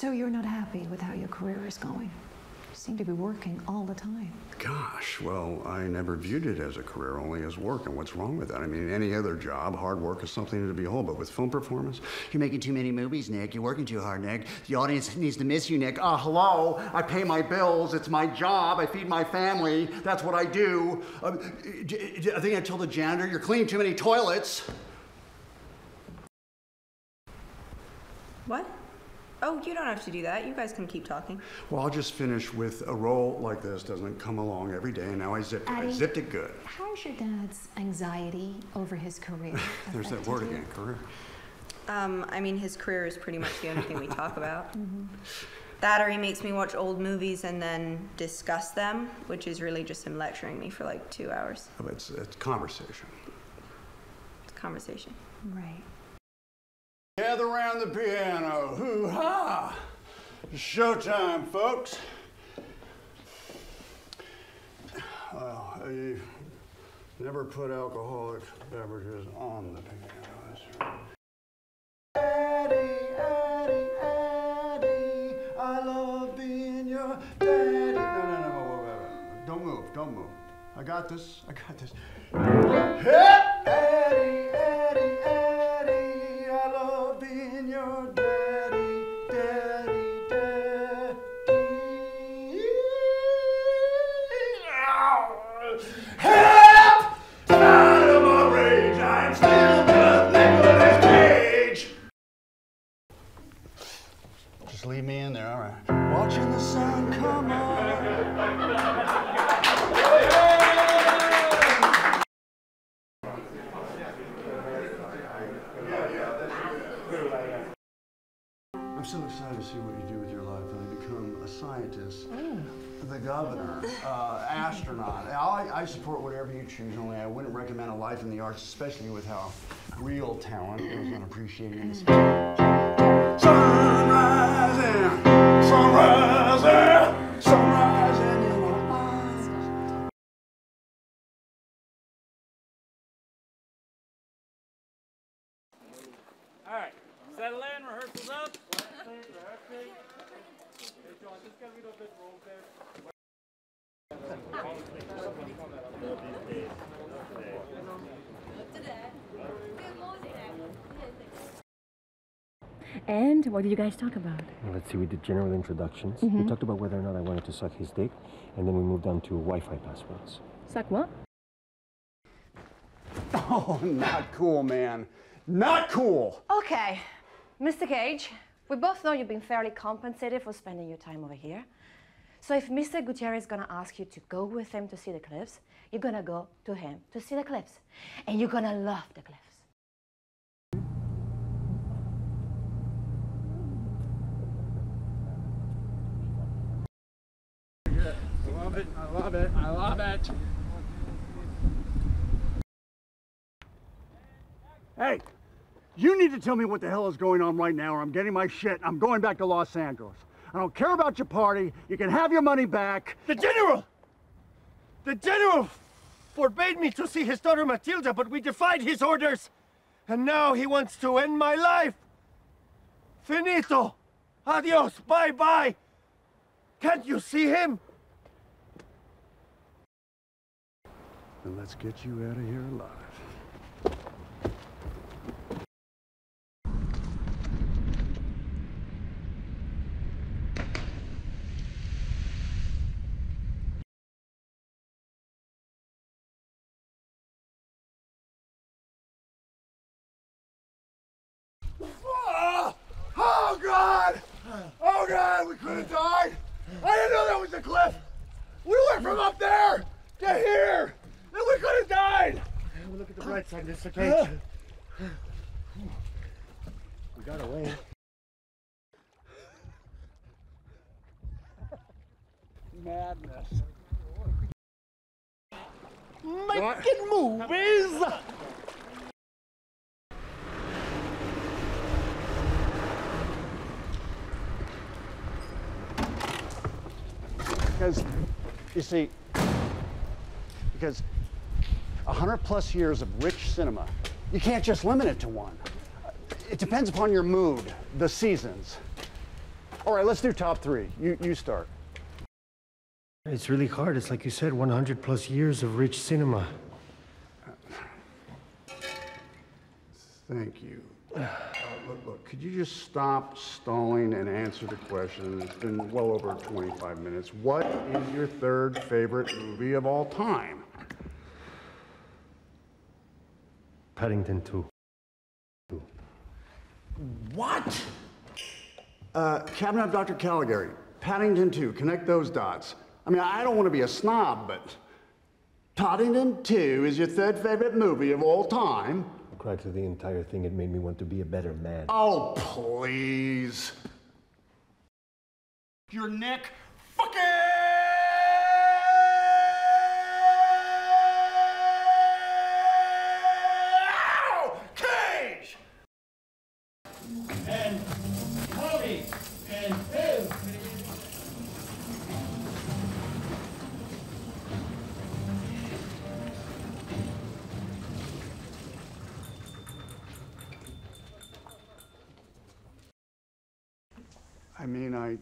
So you're not happy with how your career is going? You seem to be working all the time. Gosh, well, I never viewed it as a career, only as work, and what's wrong with that? I mean, any other job, hard work is something to behold, but with film performance? You're making too many movies, Nick. You're working too hard, Nick. The audience needs to miss you, Nick. Hello? I pay my bills. It's my job. I feed my family. That's what I do. I think I told the janitor, you're cleaning too many toilets. What? Oh, you don't have to do that. You guys can keep talking. Well, I'll just finish with a role like this doesn't come along every day, and now I zipped it. I zipped it good. How's your dad's anxiety over his career? There's that word again, career. I mean, his career is pretty much the only thing we talk about. Mm-hmm. That or he makes me watch old movies and then discuss them, which is really just him lecturing me for like 2 hours. Oh, it's conversation. It's conversation. Right. Gather around the piano, hoo-ha! Showtime, folks. Well, you never put alcoholic beverages on the piano. Daddy, Addie, Addie, I love being your daddy. No, don't move. I got this. Hey, Addie, Addie, Addie. Help! Out of my rage, I'm still just Nicolas Cage! Just leave me in there, all right. Watching the sun come up. I'm so excited to see what you do with your life. I become a scientist. Mm. The governor, astronaut. I support whatever you choose, only I wouldn't recommend a life in the arts, especially with how real talent is not appreciated in this country. Sunrise in your eyes. All right, settle in, rehearsal's up. And what did you guys talk about? Let's see, we did general introductions. Mm-hmm. We talked about whether or not I wanted to suck his dick, and then we moved on to Wi-Fi passwords. Suck what? Oh, not cool, man. Not cool! Okay, Mr. Cage, we both know you've been fairly compensated for spending your time over here. So if Mr. Gutierrez is gonna ask you to go with him to see the cliffs, you're gonna go to him to see the cliffs. And you're gonna love the cliffs. I love it, I love it, I love it. Hey! You need to tell me what the hell is going on right now, or I'm getting my shit. I'm going back to Los Angeles. I don't care about your party. You can have your money back. The general forbade me to see his daughter Matilda, but we defied his orders. And now he wants to end my life. Finito. Adios. Bye-bye. Can't you see him? Then let's get you out of here alive. We could have died. I didn't know that was a cliff. We went from up there to here, and we could have died. We'll look at the bright side, Mr. Cage. We got away. Madness. Making movies. Because, you see, because 100+ years of rich cinema, you can't just limit it to one. It depends upon your mood, the seasons. All right, let's do top three. You start. It's really hard. It's like you said, 100 plus years of rich cinema. Thank you. Look, could you just stop stalling and answer the question? It's been well over 25 minutes. What is your third favorite movie of all time? Paddington 2. What? Cabinet of Dr. Caligari, Paddington 2, connect those dots. I mean, I don't want to be a snob, but Paddington 2 is your third favorite movie of all time. I cried through the entire thing. It made me want to be a better man. Oh, please. Your neck fucking... Ow! Cage! And Tommy and Bill. I mean,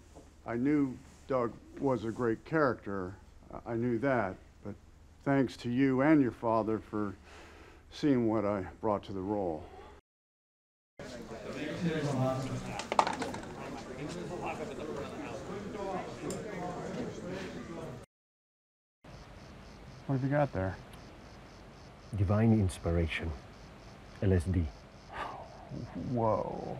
I knew Doug was a great character. I knew that, but thanks to you and your father for seeing what I brought to the role. What have you got there? Divine inspiration. LSD. Whoa.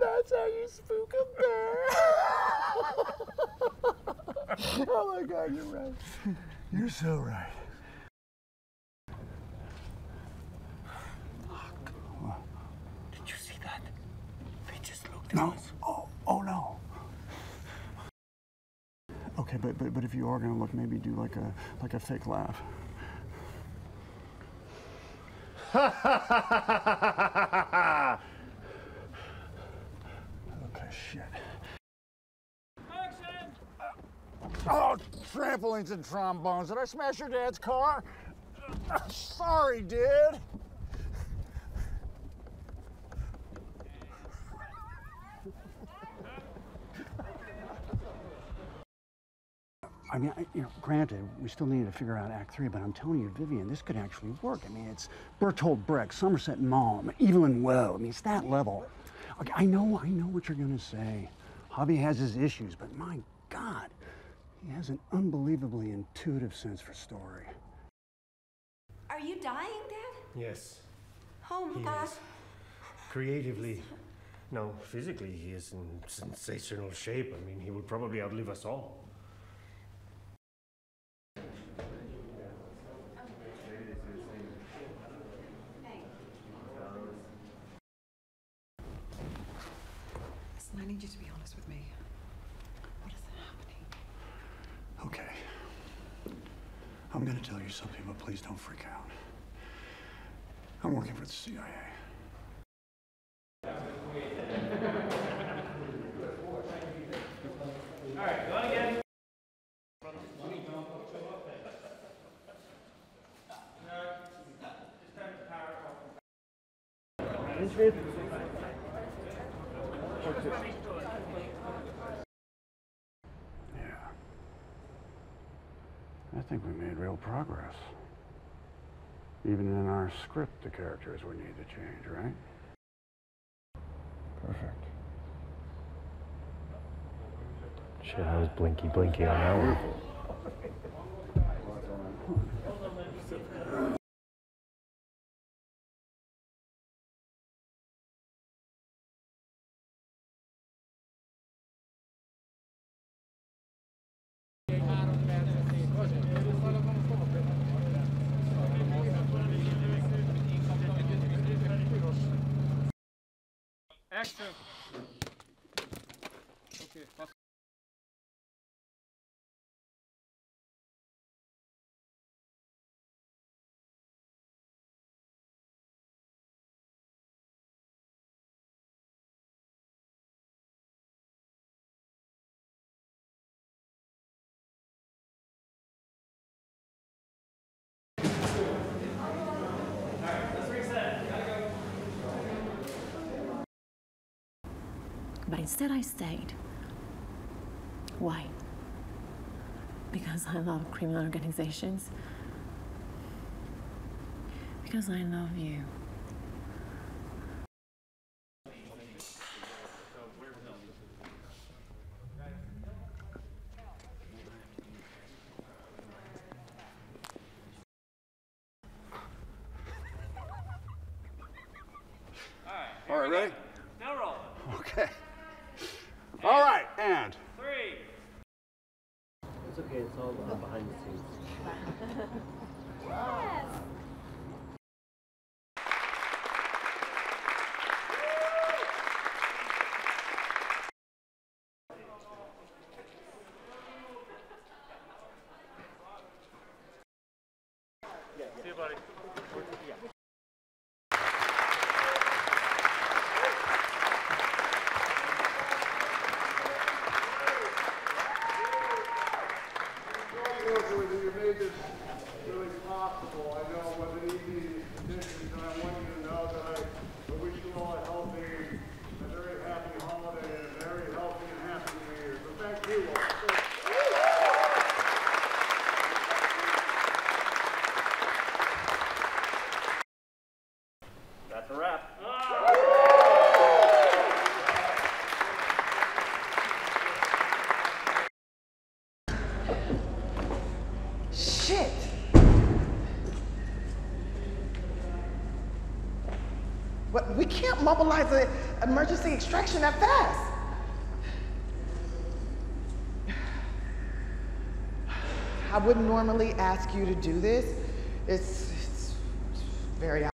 That's how you spook a bear. Oh my God, you're right. You're so right. Fuck. Did you see that? They just looked at us. No. Oh no. Okay, but if you are gonna look, maybe do like a fake laugh. Ha ha ha ha ha ha ha ha. Shit. Action! Oh, trampolines and trombones. Did I smash your dad's car? Sorry, dude. I mean, granted, we still need to figure out Act 3, but I'm telling you, Vivian, this could actually work. I mean, it's Bertolt Brecht, Somerset Maugham, Evelyn Woe. I mean, it's that level. Okay, I know what you're gonna say. Javi has his issues, but my God, he has an unbelievably intuitive sense for story. Are you dying, Dad? Yes. Oh my God. Creatively, no, physically, he is in sensational shape. I mean, he will probably outlive us all. I need you to be honest with me. What is happening? Okay. I'm gonna tell you something, but please don't freak out. I'm working for the CIA. All right, go on again. I think we made real progress. Even in our script, the characters we need to change, right? Perfect. Shit, I was blinky blinky on that one. Action! Okay, was? But instead I stayed. Why? Because I love criminal organizations. Because I love you. All right, ready? Now roll. Okay. All right, and three. It's okay, it's all behind the scenes. Yes. See you, buddy. We can't mobilize an emergency extraction that fast. I wouldn't normally ask you to do this. It's very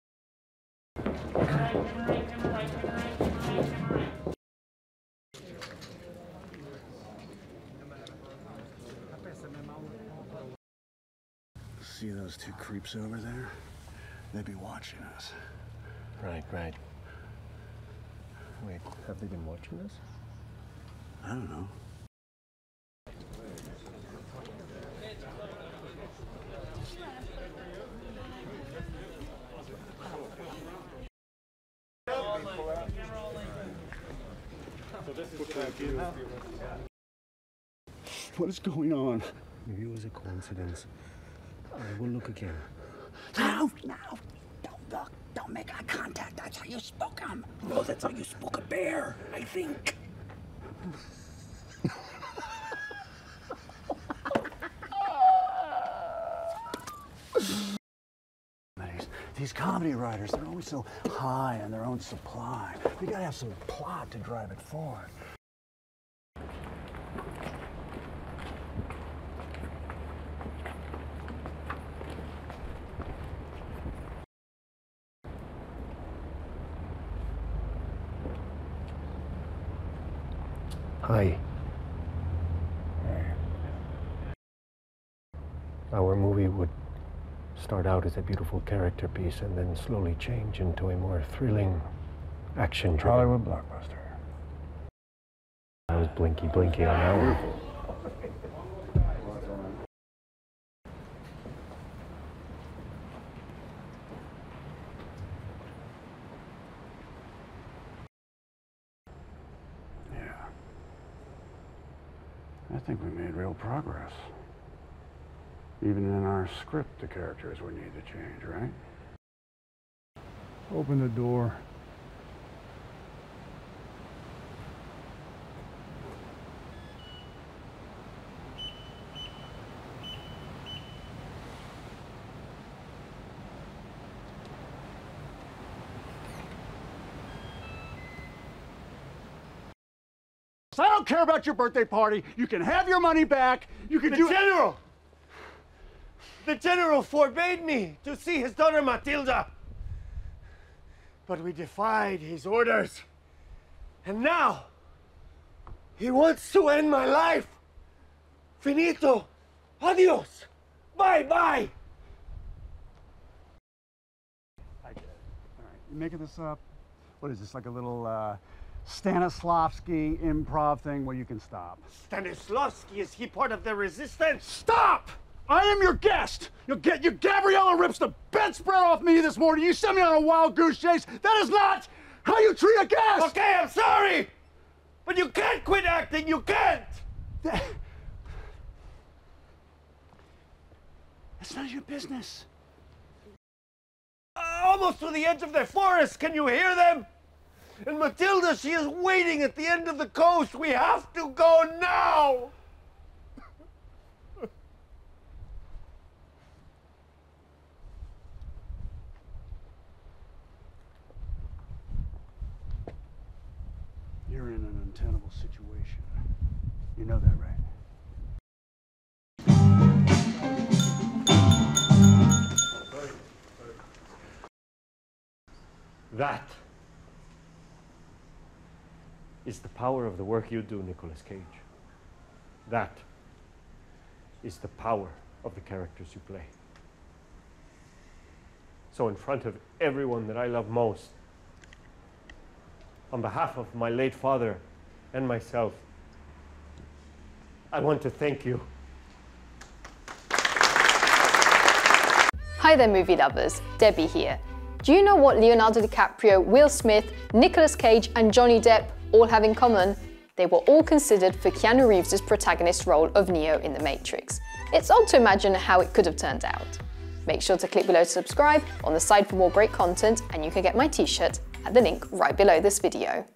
see those two creeps over there? They'd be watching us. Right, right. Wait, have they been watching this? I don't know. What is going on? Maybe it was a coincidence. We'll look again. No, no! Don't look! Don't make eye contact. That's how you spook him. No, that's how you spook a bear, I think. These comedy writers, they're always so high on their own supply. We gotta have some plot to drive it forward. Our movie would start out as a beautiful character piece and then slowly change into a more thrilling action drama. Hollywood blockbuster. I was blinky blinky on that one. I think we made real progress. Even in our script, the characters would need to change, right? Open the door. I don't care about your birthday party. You can have your money back. You can do— The general forbade me to see his daughter Matilda. But we defied his orders. And now, he wants to end my life. Finito. Adios. Bye-bye. I get it. All right, you're making this up. What is this, like a little Stanislavski improv thing where you can stop? Stanislavski, is he part of the resistance? Stop! I am your guest. Gabriella rips the bedspread off me this morning. You sent me on a wild goose chase. That is not how you treat a guest. Okay, I'm sorry, but you can't quit acting. You can't. That's not your business. Almost to the edge of the forest. Can you hear them? And Matilda, she is waiting at the end of the coast. We have to go now. You're in an untenable situation. You know that, right? That is the power of the work you do, Nicolas Cage. That is the power of the characters you play. So in front of everyone that I love most, on behalf of my late father and myself, I want to thank you. Hi there, movie lovers. Debbie here. Do you know what Leonardo DiCaprio, Will Smith, Nicolas Cage and Johnny Depp all have in common? They were all considered for Keanu Reeves' protagonist role of Neo in The Matrix. It's odd to imagine how it could have turned out. Make sure to click below to subscribe, on the side for more great content, and you can get my t-shirt at the link right below this video.